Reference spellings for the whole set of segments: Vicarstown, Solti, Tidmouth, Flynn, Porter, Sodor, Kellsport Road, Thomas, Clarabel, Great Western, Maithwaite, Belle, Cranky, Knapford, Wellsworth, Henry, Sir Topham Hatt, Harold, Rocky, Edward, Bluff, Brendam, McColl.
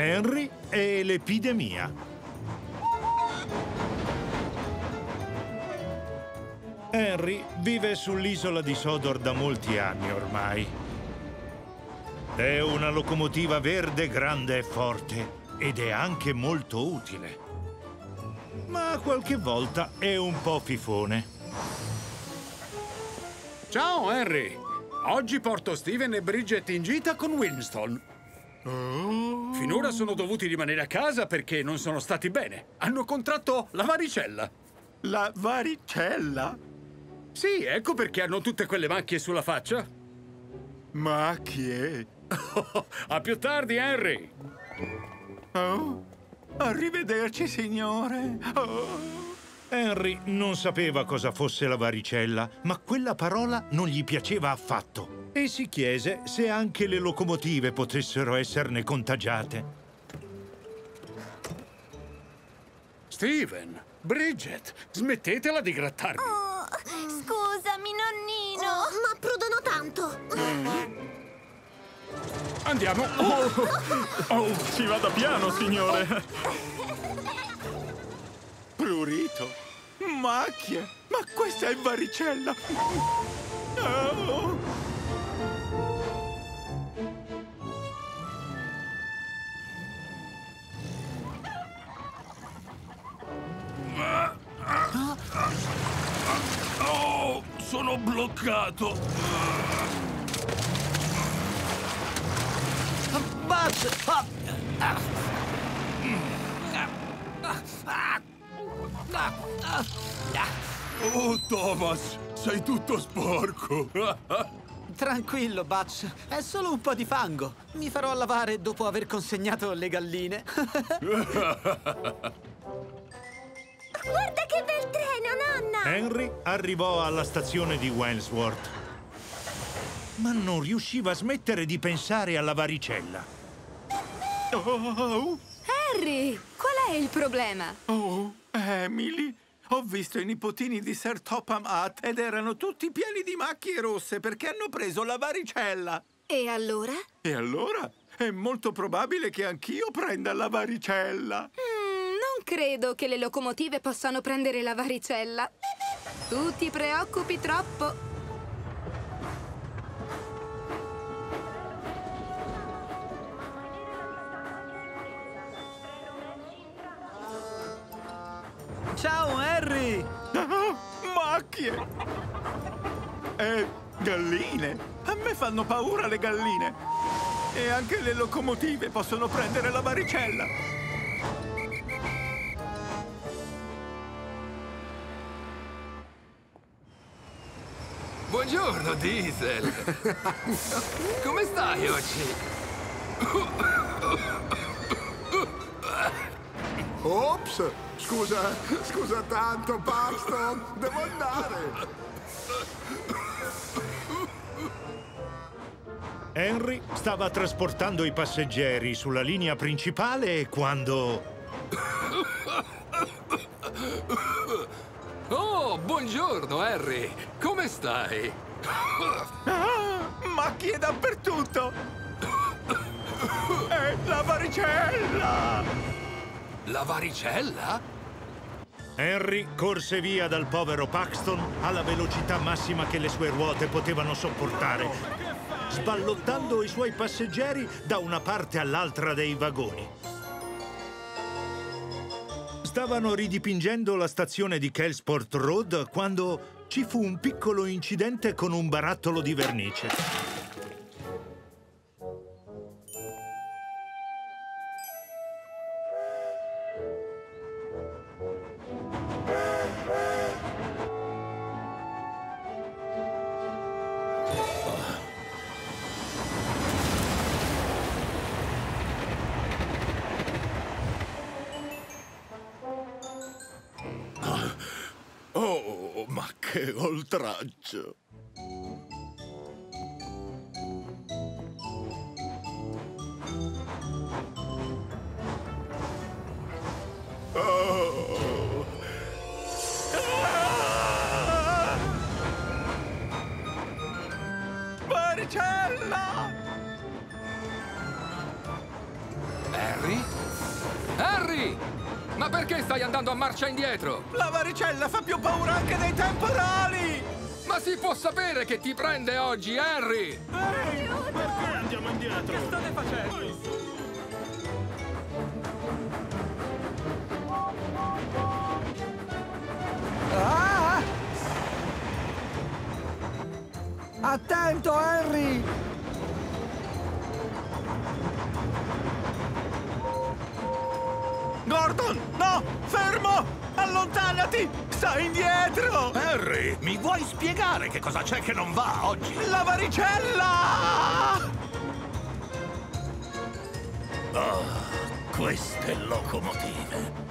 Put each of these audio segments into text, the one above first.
Henry e l'epidemia. Henry vive sull'isola di Sodor da molti anni ormai. È una locomotiva verde grande e forte ed è anche molto utile. Ma qualche volta è un po' fifone. Ciao, Henry! Oggi porto Steven e Bridget in gita con Winston. Oh. Finora sono dovuti rimanere a casa perché non sono stati bene. Hanno contratto la varicella. La varicella? Sì, ecco perché hanno tutte quelle macchie sulla faccia. Macchie? A più tardi, Henry! Oh. Arrivederci, signore! Oh. Henry non sapeva cosa fosse la varicella, ma quella parola non gli piaceva affatto e si chiese se anche le locomotive potessero esserne contagiate. Steven, Bridget, smettetela di grattarmi. Oh, scusami, nonnino. Oh, ma prudono tanto. Andiamo. Oh, oh, ci vada piano, signore. Prurito. Macchie! Ma questa è varicella! Oh. Oh, sono bloccato! Oh, Thomas, sei tutto sporco. Tranquillo, Butch, è solo un po' di fango. Mi farò lavare dopo aver consegnato le galline. Guarda che bel treno, nonna! Henry arrivò alla stazione di Wellsworth, ma non riusciva a smettere di pensare alla varicella. Oh. Henry, qual è il problema? Oh, Emily, ho visto i nipotini di Sir Topham Hatt ed erano tutti pieni di macchie rosse perché hanno preso la varicella. E allora? E allora? È molto probabile che anch'io prenda la varicella. Non credo che le locomotive possano prendere la varicella. Tu ti preoccupi troppo. Ciao, Henry! Oh, macchie! Galline! A me fanno paura le galline! E anche le locomotive possono prendere la varicella! Buongiorno, Diesel! Come stai oggi? Ops! Scusa tanto, Paxton! Devo andare! Henry stava trasportando i passeggeri sulla linea principale quando... Oh, buongiorno, Henry! Come stai? Macchie dappertutto! È la varicella! La varicella? Henry corse via dal povero Paxton alla velocità massima che le sue ruote potevano sopportare, sballottando i suoi passeggeri da una parte all'altra dei vagoni. Stavano ridipingendo la stazione di Kellsport Road quando ci fu un piccolo incidente con un barattolo di vernice. Oltraggio. Oh. Ah! Varicella! Harry? Harry! Ma perché stai andando a marcia indietro? La varicella fa più paura anche dei temporali! Ma si può sapere che ti prende oggi, Harry! Ehi! Perché andiamo indietro? Che state facendo? Ah! Attento, Harry! Gordon! No! Fermo! Allontanati! Stai indietro! Harry, mi vuoi spiegare che cosa c'è che non va oggi? La varicella! Oh, queste locomotive!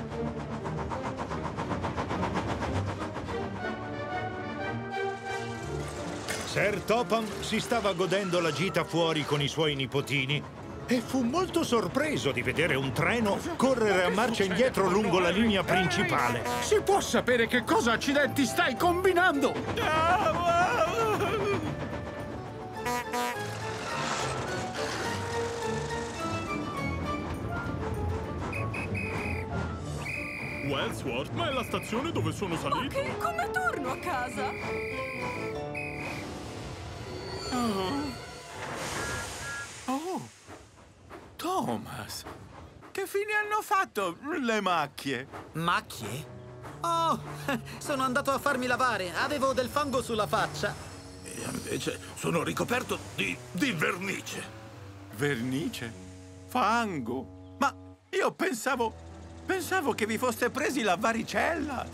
Sir Topham si stava godendo la gita fuori con i suoi nipotini e fu molto sorpreso di vedere un treno correre a marcia indietro lungo la linea principale. Si può sapere che cosa accidenti stai combinando? Wellsworth, ma è la stazione dove sono salito? Ma che? Come torno a casa? Oh! Thomas, che fine hanno fatto le macchie? Macchie? Oh, sono andato a farmi lavare, avevo del fango sulla faccia. E invece sono ricoperto di vernice. Vernice? Fango? Ma io pensavo che vi foste presi la varicella.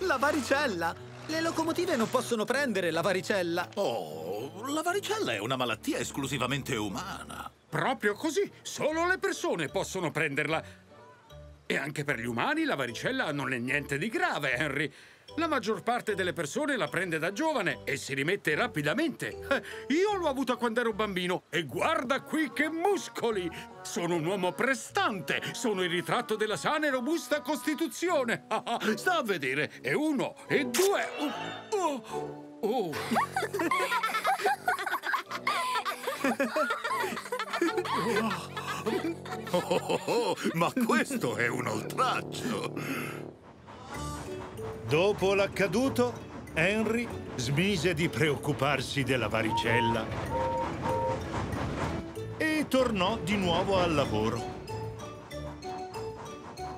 La varicella? Le locomotive non possono prendere la varicella. Oh, la varicella è una malattia esclusivamente umana. Proprio così, solo le persone possono prenderla. E anche per gli umani la varicella non è niente di grave, Henry. La maggior parte delle persone la prende da giovane e si rimette rapidamente. Io l'ho avuta quando ero bambino e guarda qui che muscoli! Sono un uomo prestante, sono il ritratto della sana e robusta costituzione. Sta a vedere, e uno, e due... Oh. Ma questo è un oltraggio! Dopo l'accaduto, Henry smise di preoccuparsi della varicella e tornò di nuovo al lavoro.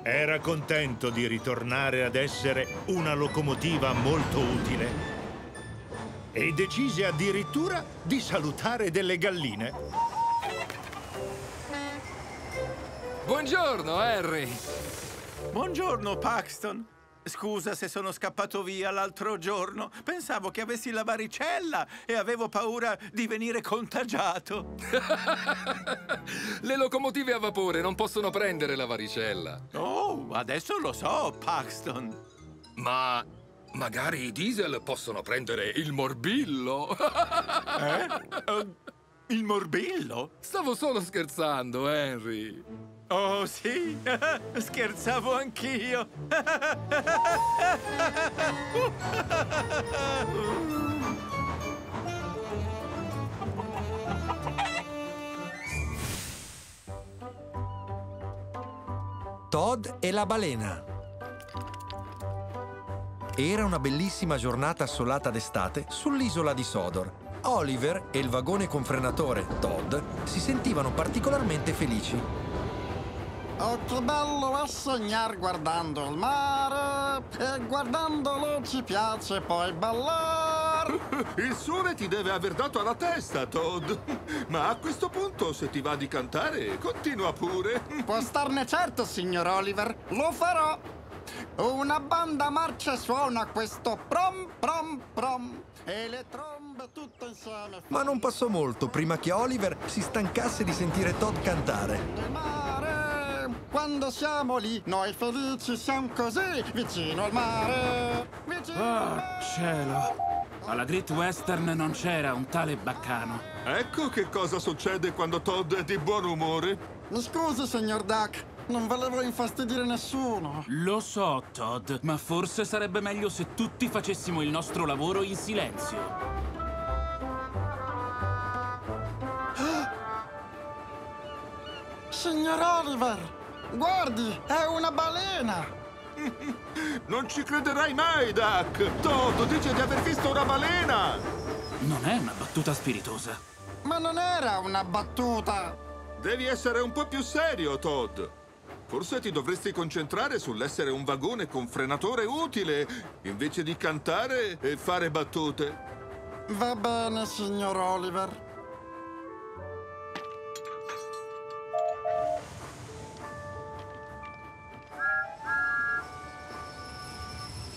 Era contento di ritornare ad essere una locomotiva molto utile e decise addirittura di salutare delle galline. Buongiorno, Harry. Buongiorno, Paxton. Scusa se sono scappato via l'altro giorno. Pensavo che avessi la varicella e avevo paura di venire contagiato. Le locomotive a vapore non possono prendere la varicella. Oh, adesso lo so, Paxton. Ma... magari i diesel possono prendere il morbillo. Eh? Il morbillo? Stavo solo scherzando, Henry. Oh, sì? Scherzavo anch'io. Todd e la balena. Era una bellissima giornata assolata d'estate sull'isola di Sodor. Oliver e il vagone con frenatore, Todd, si sentivano particolarmente felici. Oh, che bello è sognare guardando il mare, e guardandolo ci piace poi ballare. Il sole ti deve aver dato alla testa, Todd. Ma a questo punto, se ti va di cantare, continua pure. Può starne certo, signor Oliver. Lo farò. Una banda marcia suona questo prom prom prom e le trombe tutte insieme. Ma non passò molto prima che Oliver si stancasse di sentire Todd cantare. Mare, quando siamo lì noi felici siamo così, vicino al mare, vicino al mare. Oh cielo! Alla Great Western non c'era un tale baccano. Ecco che cosa succede quando Todd è di buon umore. Mi scusi, signor Duck. Non volevo infastidire nessuno. Lo so, Todd, ma forse sarebbe meglio se tutti facessimo il nostro lavoro in silenzio. signor Oliver! Guardi, è una balena! Non ci crederai mai, Duck! Toto dice di aver visto una balena! Non è una battuta spiritosa. Ma non era una battuta! Devi essere un po' più serio, Todd! Forse ti dovresti concentrare sull'essere un vagone con frenatore utile, invece di cantare e fare battute. Va bene, signor Oliver.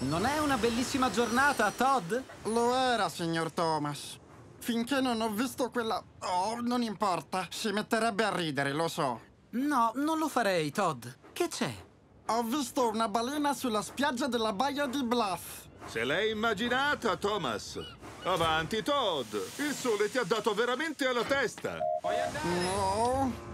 Non è una bellissima giornata, Todd? Lo era, signor Thomas. Finché non ho visto quella... Oh, non importa. Si metterebbe a ridere, lo so. No, non lo farei, Todd. Che c'è? Ho visto una balena sulla spiaggia della baia di Bluff. Se l'hai immaginata, Thomas. Avanti, Todd. Il sole ti ha dato veramente alla testa. Puoi andare? No.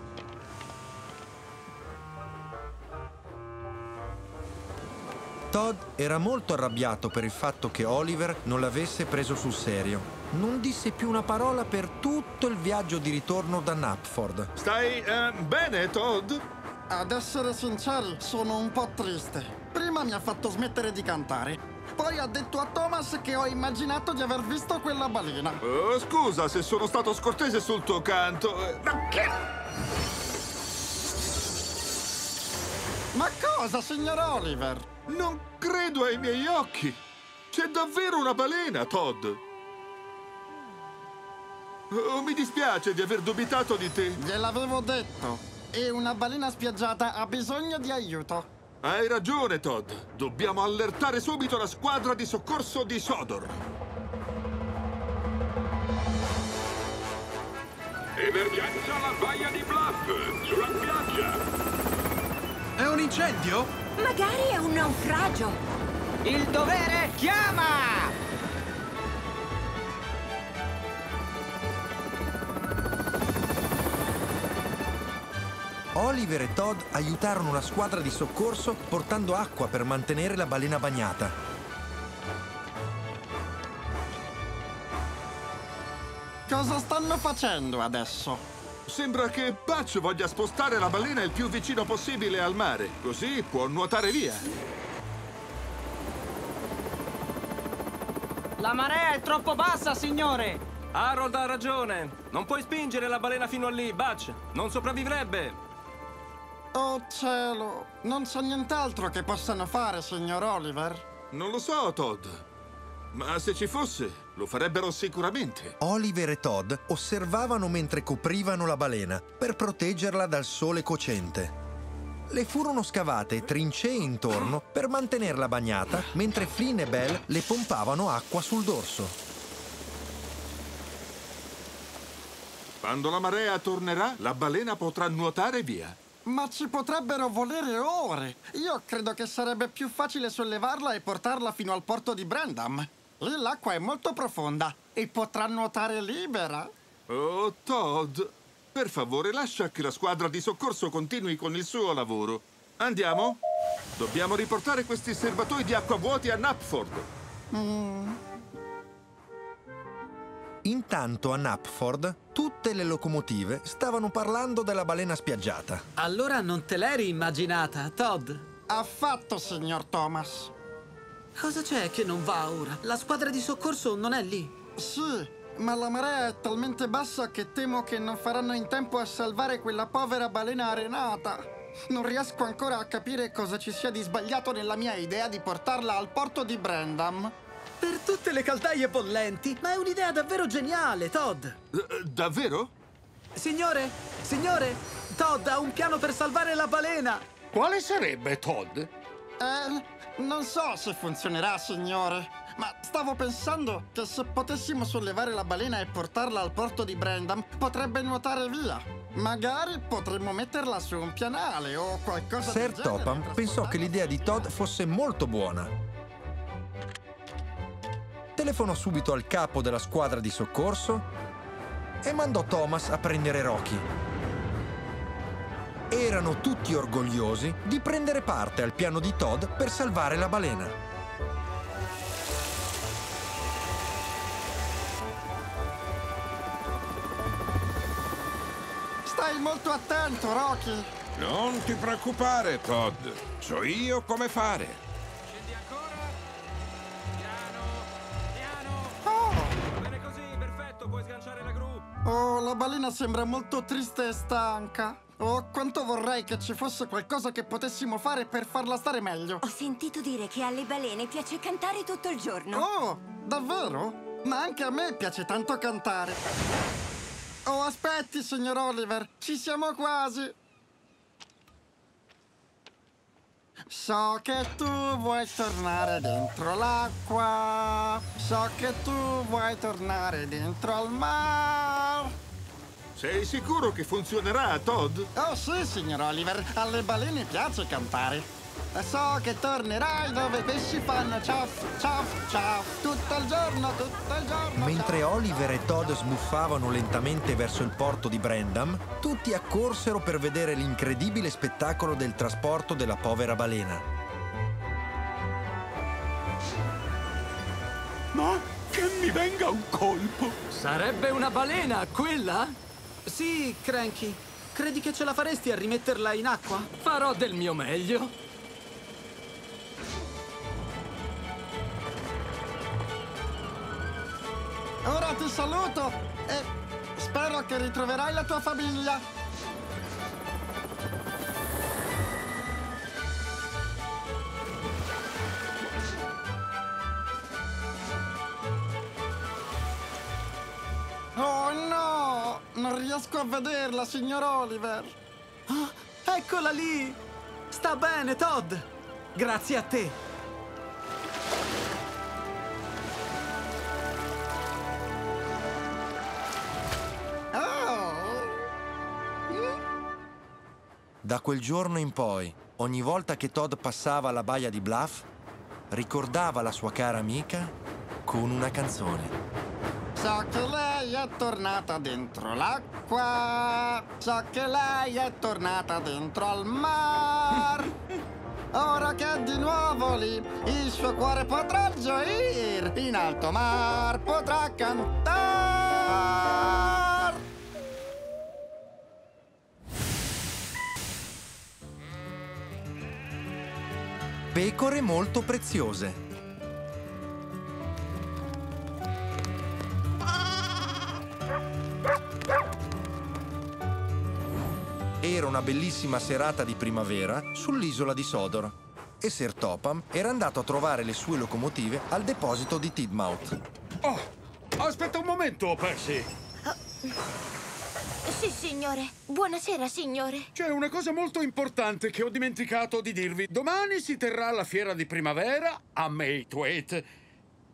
Todd era molto arrabbiato per il fatto che Oliver non l'avesse preso sul serio. Non disse più una parola per tutto il viaggio di ritorno da Knapford. Stai bene, Todd? Ad essere sinceri, sono un po' triste. Prima mi ha fatto smettere di cantare. Poi ha detto a Thomas che ho immaginato di aver visto quella balena. Oh, scusa se sono stato scortese sul tuo canto. Ma cosa, signor Oliver? Non credo ai miei occhi. C'è davvero una balena, Todd. Oh, mi dispiace di aver dubitato di te. Gliel'avevo detto. E una balena spiaggiata ha bisogno di aiuto. Hai ragione, Todd. Dobbiamo allertare subito la squadra di soccorso di Sodor. Emergenza alla baia di Bluff, sulla spiaggia. È un incendio? Magari è un naufragio. Il dovere chiama! Oliver e Todd aiutarono la squadra di soccorso portando acqua per mantenere la balena bagnata. Cosa stanno facendo adesso? Sembra che Patch voglia spostare la balena il più vicino possibile al mare, così può nuotare via. La marea è troppo bassa, signore! Harold ha ragione! Non puoi spingere la balena fino a lì, Patch! Non sopravvivrebbe! Oh cielo, non so nient'altro che possano fare, signor Oliver. Non lo so, Todd, ma se ci fosse, lo farebbero sicuramente. Oliver e Todd osservavano mentre coprivano la balena per proteggerla dal sole cocente. Le furono scavate trincee intorno per mantenerla bagnata mentre Flynn e Belle le pompavano acqua sul dorso. Quando la marea tornerà, la balena potrà nuotare via. Ma ci potrebbero volere ore! Io credo che sarebbe più facile sollevarla e portarla fino al porto di Brendam. Lì l'acqua è molto profonda e potrà nuotare libera. Oh, Todd, per favore lascia che la squadra di soccorso continui con il suo lavoro. Andiamo? Dobbiamo riportare questi serbatoi di acqua vuoti a Knapford. Intanto a Knapford tutte le locomotive stavano parlando della balena spiaggiata. Allora non te l'eri immaginata, Todd? Affatto, signor Thomas. Cosa c'è che non va ora? La squadra di soccorso non è lì. Sì, ma la marea è talmente bassa che temo che non faranno in tempo a salvare quella povera balena arenata. Non riesco ancora a capire cosa ci sia di sbagliato nella mia idea di portarla al porto di Brendam. Per tutte le caldaie bollenti, ma è un'idea davvero geniale, Todd! Davvero? Signore, signore, Todd ha un piano per salvare la balena! Quale sarebbe, Todd? Non so se funzionerà, signore, ma stavo pensando che se potessimo sollevare la balena e portarla al porto di Brendam, potrebbe nuotare via. Magari potremmo metterla su un pianale o qualcosa del genere. Sir Topham pensò che l'idea di Todd fosse molto buona. Telefonò subito al capo della squadra di soccorso e mandò Thomas a prendere Rocky. Erano tutti orgogliosi di prendere parte al piano di Todd per salvare la balena. Stai Stai molto attento, Rocky. Non ti preoccupare, Todd. So io come fare. Scendi ancora. Piano. Oh! Va bene così, perfetto. Puoi sganciare la gru. Oh, la balena sembra molto triste e stanca. Oh, quanto vorrei che ci fosse qualcosa che potessimo fare per farla stare meglio. Ho sentito dire che alle balene piace cantare tutto il giorno. Oh, davvero? Ma anche a me piace tanto cantare. Oh, aspetti, signor Oliver, ci siamo quasi. So che tu vuoi tornare dentro l'acqua. So che tu vuoi tornare dentro al mare. Sei sicuro che funzionerà, Todd? Oh sì, signor Oliver, alle balene piace cantare. So che tornerai dove i pesci fanno ciaf, ciaf, ciaf, tutto il giorno, tutto il giorno. Mentre Oliver e Todd sbuffavano lentamente verso il porto di Brendam, tutti accorsero per vedere l'incredibile spettacolo del trasporto della povera balena. Ma che mi venga un colpo! Sarebbe una balena, quella? Sì, Cranky. Credi che ce la faresti a rimetterla in acqua? Farò del mio meglio. Ora ti saluto e spero che ritroverai la tua famiglia. Oh no! Non riesco a vederla, signor Oliver. Oh, eccola lì! Sta bene, Todd! Grazie a te! Da quel giorno in poi, ogni volta che Todd passava alla baia di Bluff, ricordava la sua cara amica con una canzone. So che lei è tornata dentro l'acqua. So che lei è tornata dentro al mar. Ora che è di nuovo lì, il suo cuore potrà gioire. In alto mar potrà cantare. Pecore molto preziose. Era una bellissima serata di primavera sull'isola di Sodor e Sir Topham era andato a trovare le sue locomotive al deposito di Tidmouth. Oh, aspetta un momento, Percy! Oh. Sì, signore. Buonasera, signore. C'è una cosa molto importante che ho dimenticato di dirvi. Domani si terrà la fiera di primavera a Maithwaite.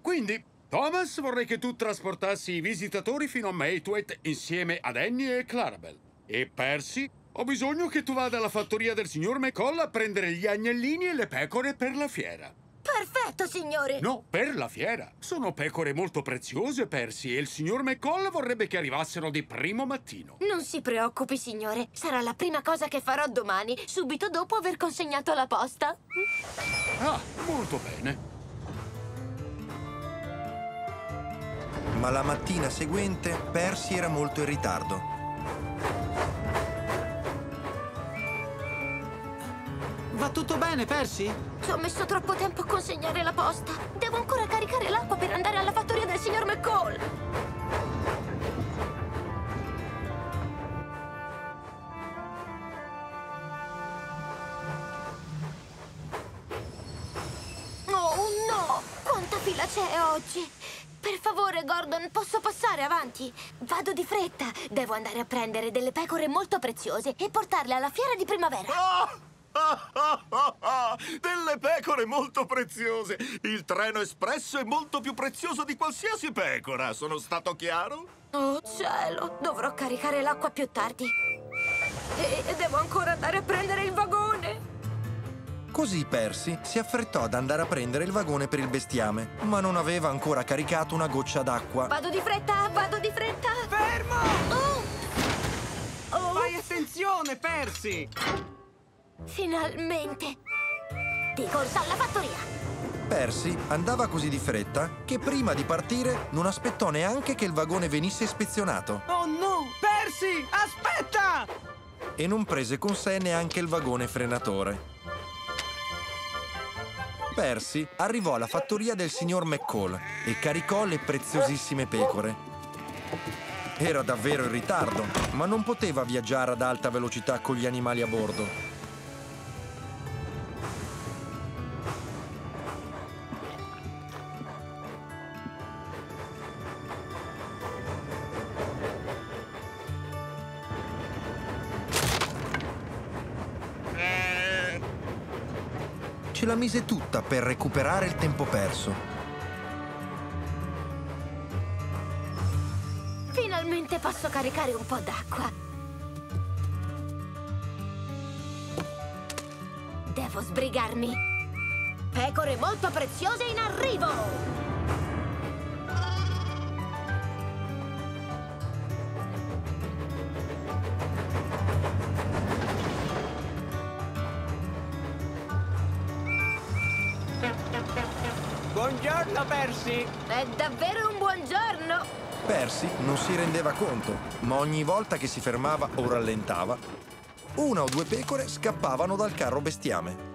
Quindi, Thomas, vorrei che tu trasportassi i visitatori fino a Maithwaite insieme ad Annie e Clarabel. E Percy... ho bisogno che tu vada alla fattoria del signor McColl a prendere gli agnellini e le pecore per la fiera. Perfetto, signore! No, per la fiera. Sono pecore molto preziose, Percy, e il signor McColl vorrebbe che arrivassero di primo mattino. Non si preoccupi, signore. Sarà la prima cosa che farò domani, subito dopo aver consegnato la posta. Ah, molto bene. Ma la mattina seguente, Percy era molto in ritardo. Va tutto bene, Percy? Ci ho messo troppo tempo a consegnare la posta. Devo ancora caricare l'acqua per andare alla fattoria del signor McColl. Oh, no! Quanta fila c'è oggi? Per favore, Gordon, posso passare avanti? Vado di fretta. Devo andare a prendere delle pecore molto preziose e portarle alla fiera di primavera. Oh! Delle pecore molto preziose. Il treno espresso è molto più prezioso di qualsiasi pecora. Sono stato chiaro? Oh cielo, dovrò caricare l'acqua più tardi. E devo ancora andare a prendere il vagone. Così Percy si affrettò ad andare a prendere il vagone per il bestiame, ma non aveva ancora caricato una goccia d'acqua. Vado di fretta, vado di fretta. Fermo! Oh. Fai attenzione, Percy! Finalmente! Di corsa alla fattoria! Percy andava così di fretta che prima di partire non aspettò neanche che il vagone venisse ispezionato. Oh no! Percy! Aspetta! e non prese con sé neanche il vagone frenatore. Percy arrivò alla fattoria del signor McColl e caricò le preziosissime pecore. Era davvero in ritardo, ma non poteva viaggiare ad alta velocità con gli animali a bordo. Ce la mise tutta per recuperare il tempo perso. Finalmente posso caricare un po' d'acqua. Devo sbrigarmi. Pecore molto preziose in arrivo! Buongiorno, Percy! È davvero un buongiorno! Percy non si rendeva conto, ma ogni volta che si fermava o rallentava, una o due pecore scappavano dal carro bestiame.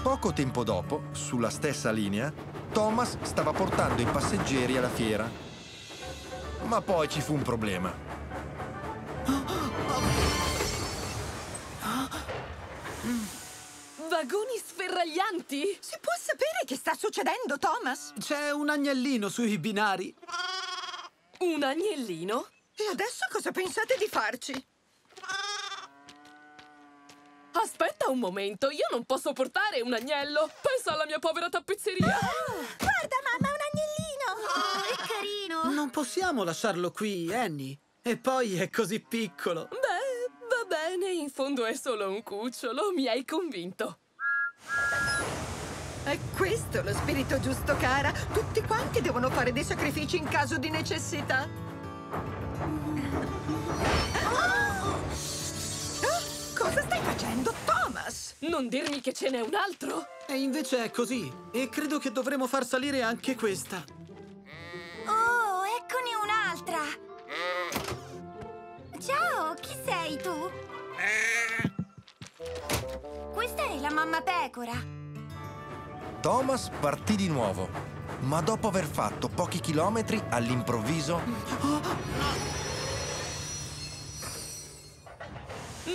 Poco tempo dopo, sulla stessa linea, Thomas stava portando i passeggeri alla fiera. Ma poi ci fu un problema. Vagoni sferraglianti! Si può sapere che sta succedendo, Thomas? C'è un agnellino sui binari. Un agnellino? E adesso cosa pensate di farci? Aspetta un momento, io non posso portare un agnello. Pensa alla mia povera tappezzeria. Oh, guarda, mamma, un agnellino! Oh, è carino! Non possiamo lasciarlo qui, Annie. E poi è così piccolo. Beh, va bene, in fondo è solo un cucciolo, mi hai convinto. È questo lo spirito giusto, cara. Tutti quanti devono fare dei sacrifici in caso di necessità. Cosa stai facendo, Thomas? Non dirmi che ce n'è un altro! E invece è così, e credo che dovremo far salire anche questa. Oh, eccone un'altra! Ciao, chi sei tu? Questa è la mamma pecora. Thomas partì di nuovo, ma dopo aver fatto pochi chilometri, all'improvviso...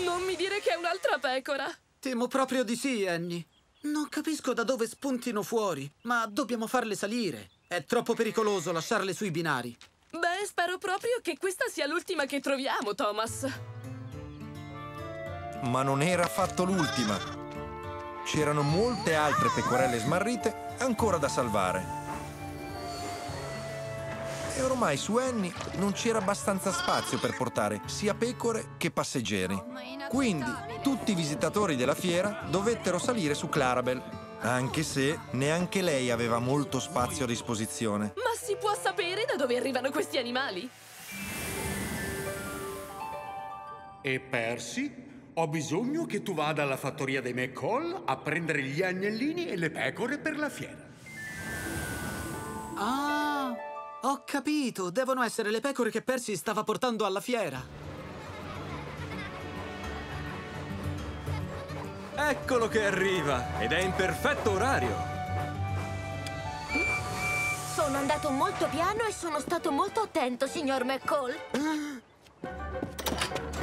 Non mi dire che è un'altra pecora! Temo proprio di sì, Annie. Non capisco da dove spuntino fuori, ma dobbiamo farle salire. È troppo pericoloso lasciarle sui binari. Beh, spero proprio che questa sia l'ultima che troviamo, Thomas. Ma non era affatto l'ultima. C'erano molte altre pecorelle smarrite ancora da salvare. E ormai su Annie non c'era abbastanza spazio per portare sia pecore che passeggeri. Quindi tutti i visitatori della fiera dovettero salire su Clarabel, anche se neanche lei aveva molto spazio a disposizione. Ma si può sapere da dove arrivano questi animali? E Percy? Ho bisogno che tu vada alla fattoria dei McColl a prendere gli agnellini e le pecore per la fiera. Ah, ho capito. Devono essere le pecore che Percy stava portando alla fiera. Eccolo che arriva, ed è in perfetto orario. Sono andato molto piano e sono stato molto attento, signor McColl.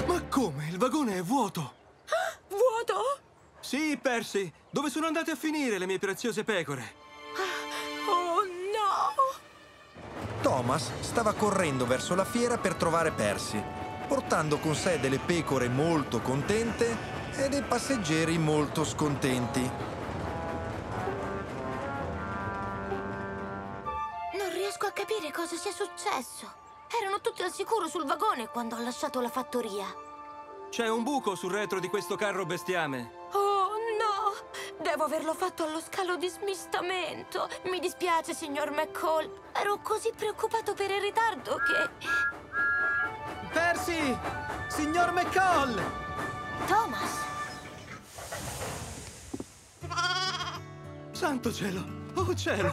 Ma come? Il vagone è vuoto! Ah, vuoto? Sì, Percy! Dove sono andate a finire le mie preziose pecore? Oh, no! Thomas stava correndo verso la fiera per trovare Percy, portando con sé delle pecore molto contente e dei passeggeri molto scontenti. Non riesco a capire cosa sia successo. Erano tutti al sicuro sul vagone quando ho lasciato la fattoria. C'è un buco sul retro di questo carro bestiame. Oh no! Devo averlo fatto allo scalo di smistamento. Mi dispiace, signor McColl. Ero così preoccupato per il ritardo che... Percy! Signor McColl! Thomas! Santo cielo! Oh cielo!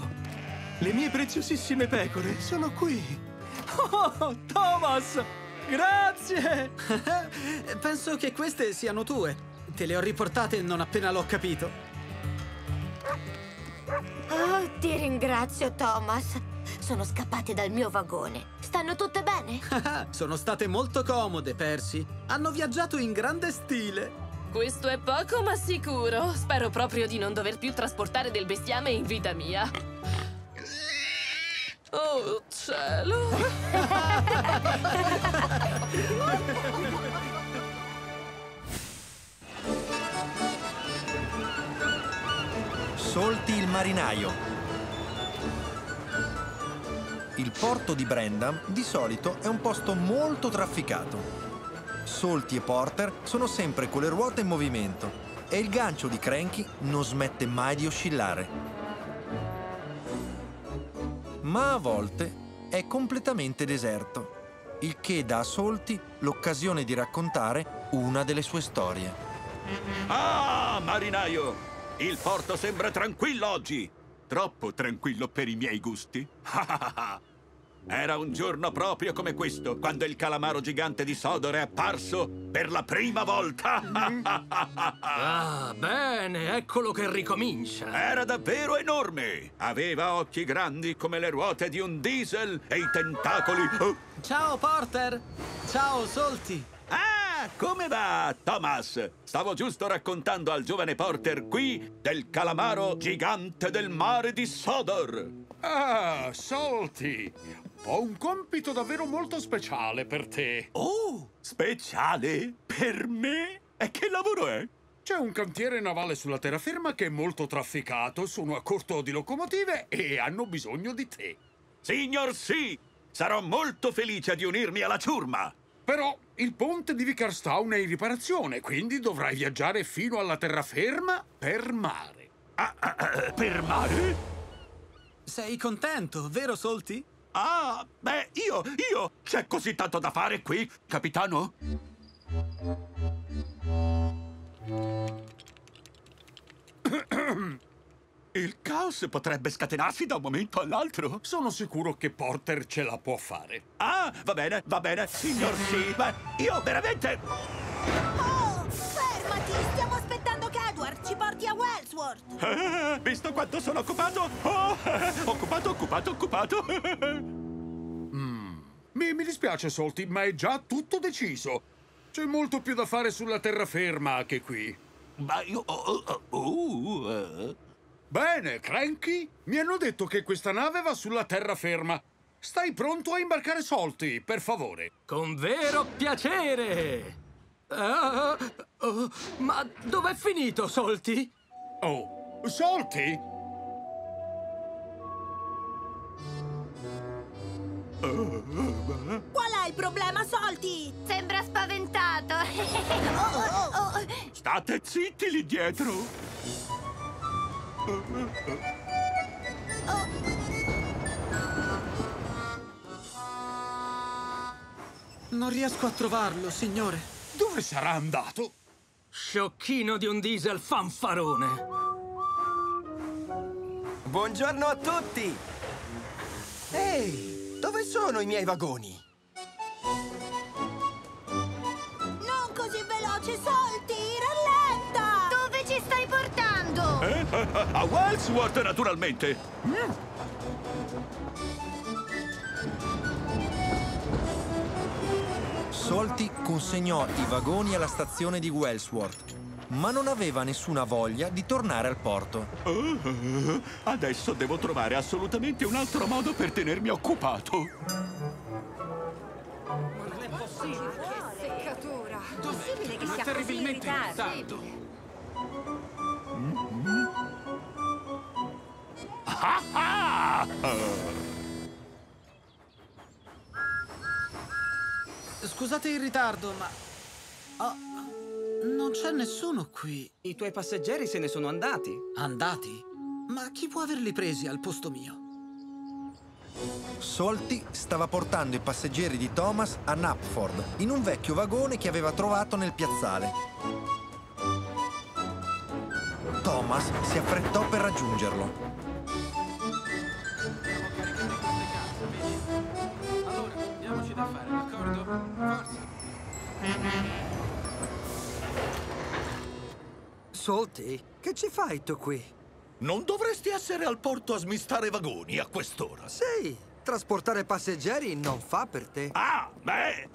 Le mie preziosissime pecore sono qui! Oh, Thomas! Grazie! Penso che queste siano tue. Te le ho riportate non appena l'ho capito. Oh, ti ringrazio, Thomas. Sono scappate dal mio vagone. Stanno tutte bene? Sono state molto comode, Percy. Hanno viaggiato in grande stile. Questo è poco ma sicuro. Spero proprio di non dover più trasportare del bestiame in vita mia. Oh, cielo! Solti il marinaio. Il porto di Brendam di solito è un posto molto trafficato. Solti e Porter sono sempre con le ruote in movimento e il gancio di Cranky non smette mai di oscillare. Ma a volte è completamente deserto, il che dà a Solti l'occasione di raccontare una delle sue storie. Ah, marinaio! Il porto sembra tranquillo oggi! Troppo tranquillo per i miei gusti. Era un giorno proprio come questo, quando il calamaro gigante di Sodor è apparso per la prima volta. Ah, bene, eccolo che ricomincia. Era davvero enorme. Aveva occhi grandi come le ruote di un diesel e i tentacoli... Oh. Ciao, Porter. Ciao, Solti. Ah, come va, Thomas? Stavo giusto raccontando al giovane Porter qui del calamaro gigante del mare di Sodor. Ah, Salty, ho un compito davvero molto speciale per te. Oh, speciale? Per me? E che lavoro è? C'è un cantiere navale sulla terraferma che è molto trafficato, sono a corto di locomotive e hanno bisogno di te. Signor sì, sarò molto felice di unirmi alla ciurma. Però il ponte di Vicarstown è in riparazione, quindi dovrai viaggiare fino alla terraferma per mare. Per mare? Sei contento, vero Solti? Ah, beh, io! C'è così tanto da fare qui, capitano? Il caos potrebbe scatenarsi da un momento all'altro. Sono sicuro che Porter ce la può fare. Ah, va bene, signor sì, ma io veramente... Oh, fermati! Stiamo aspettando che Edward ci porti a Wellsworth. Visto quanto sono occupato? Oh, occupato. Mi dispiace, Salty, ma è già tutto deciso. C'è molto più da fare sulla terraferma che qui. Ma io... Bene, Cranky, mi hanno detto che questa nave va sulla terraferma. Stai pronto a imbarcare Salty, per favore? Con vero piacere! Ma dov'è finito, Salty? Oh, Salty? Qual è il problema, Salty? Sembra spaventato. State zitti lì dietro! Non riesco a trovarlo, signore. Dove sarà andato? Sciocchino di un diesel fanfarone. Buongiorno a tutti. Ehi, dove sono i miei vagoni? Non così veloce, Salty, rallenta! Dove ci stai portando? A Wellsworth, naturalmente! Salty consegnò i vagoni alla stazione di Wellsworth, ma non aveva nessuna voglia di tornare al porto. Adesso devo trovare assolutamente un altro modo per tenermi occupato. Ma non è possibile! Dov'è? Possibile che sia terribilmente in ritardo. Scusate il ritardo, ma... Oh, non c'è nessuno qui. I tuoi passeggeri se ne sono andati. Andati? Ma chi può averli presi al posto mio? Solti stava portando i passeggeri di Thomas a Knapford, in un vecchio vagone che aveva trovato nel piazzale. Thomas si affrettò per raggiungerlo. Allora, diamoci da fare, d'accordo? Forza! Solti, che ci fai tu qui? Non dovresti essere al porto a smistare vagoni a quest'ora. Sì, trasportare passeggeri non fa per te. Ah, beh,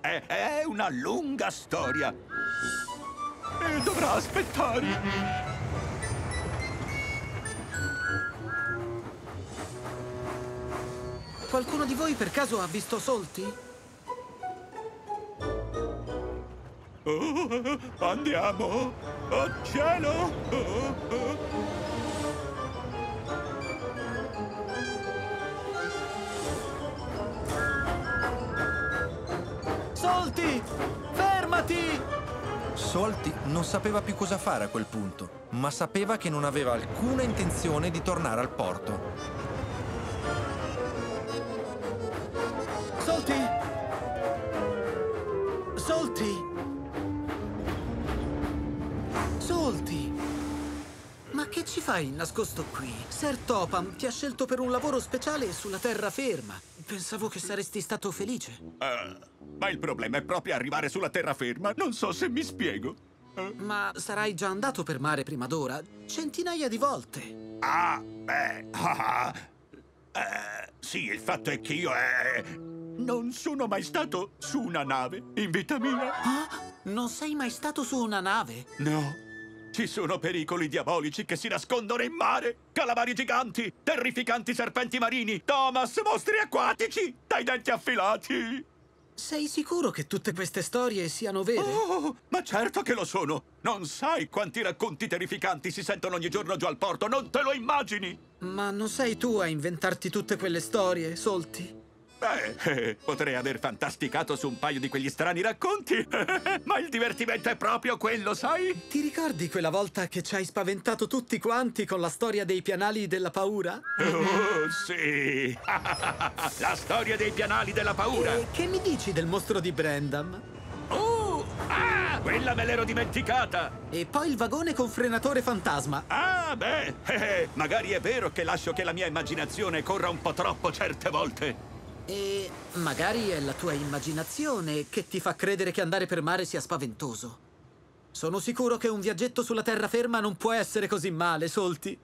è una lunga storia. E dovrà aspettare. Qualcuno di voi per caso ha visto Solti? Oh, andiamo! Oh, cielo! Oh, oh. Solti! Fermati! Solti non sapeva più cosa fare a quel punto, ma sapeva che non aveva alcuna intenzione di tornare al porto. Solti! Solti! Solti! Ma che ci fai nascosto qui? Sir Topham ti ha scelto per un lavoro speciale sulla terraferma. Pensavo che saresti stato felice. Ma il problema è proprio arrivare sulla terraferma. Non so se mi spiego. Ma sarai già andato per mare prima d'ora? Centinaia di volte. Ah, beh... sì, il fatto è che io... non sono mai stato su una nave in vita mia. Ah, non sei mai stato su una nave? No. Ci sono pericoli diabolici che si nascondono in mare! Calamari giganti, terrificanti serpenti marini, Thomas, mostri acquatici, dai denti affilati! Sei sicuro che tutte queste storie siano vere? Oh, ma certo che lo sono! Non sai quanti racconti terrificanti si sentono ogni giorno giù al porto, non te lo immagini! Ma non sei tu a inventarti tutte quelle storie, Solti? Beh, potrei aver fantasticato su un paio di quegli strani racconti, ma il divertimento è proprio quello, sai? Ti ricordi quella volta che ci hai spaventato tutti quanti con la storia dei pianali della paura? Oh, sì! La storia dei pianali della paura! E che mi dici del mostro di Brendam? Oh! Ah! Quella me l'ero dimenticata! E poi il vagone con frenatore fantasma. Ah, beh! Magari è vero che lascio che la mia immaginazione corra un po' troppo certe volte. E magari è la tua immaginazione che ti fa credere che andare per mare sia spaventoso. Sono sicuro che un viaggetto sulla terraferma non può essere così male, Solti.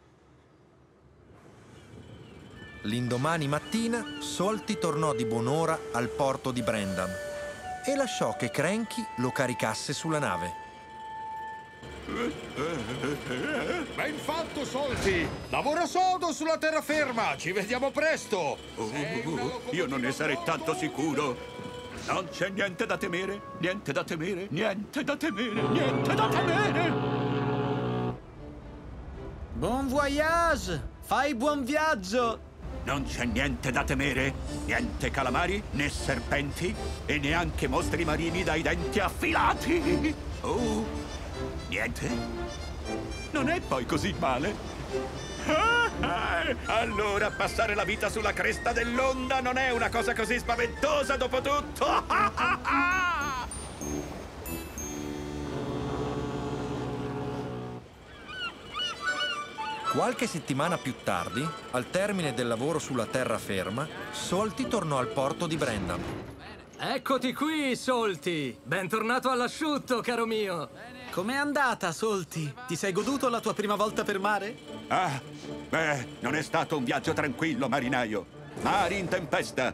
L'indomani mattina, Solti tornò di buon'ora al porto di Brendam e lasciò che Cranky lo caricasse sulla nave. Ben fatto, Solti! Lavoro sodo sulla terraferma! Ci vediamo presto! Io non ne sarei tanto sicuro! Non c'è niente da temere! Niente da temere! Niente da temere! Niente da temere! Buon voyage! Fai buon viaggio! Non c'è niente da temere! Niente calamari, né serpenti e neanche mostri marini dai denti affilati! Oh! Niente? Non è poi così male? Allora passare la vita sulla cresta dell'onda non è una cosa così spaventosa dopo tutto! Qualche settimana più tardi, al termine del lavoro sulla terraferma, Solti tornò al porto di Brendam. Eccoti qui, Solti! Bentornato all'asciutto, caro mio! Com'è andata, Solti? Ti sei goduto la tua prima volta per mare? Ah, beh, non è stato un viaggio tranquillo, marinaio. Mari in tempesta,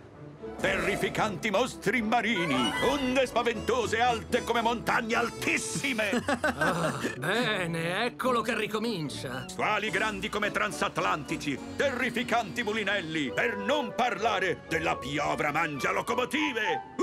terrificanti mostri marini, onde spaventose alte come montagne altissime. Oh, bene, eccolo che ricomincia. Squali grandi come transatlantici, terrificanti mulinelli, per non parlare della piovra mangia locomotive.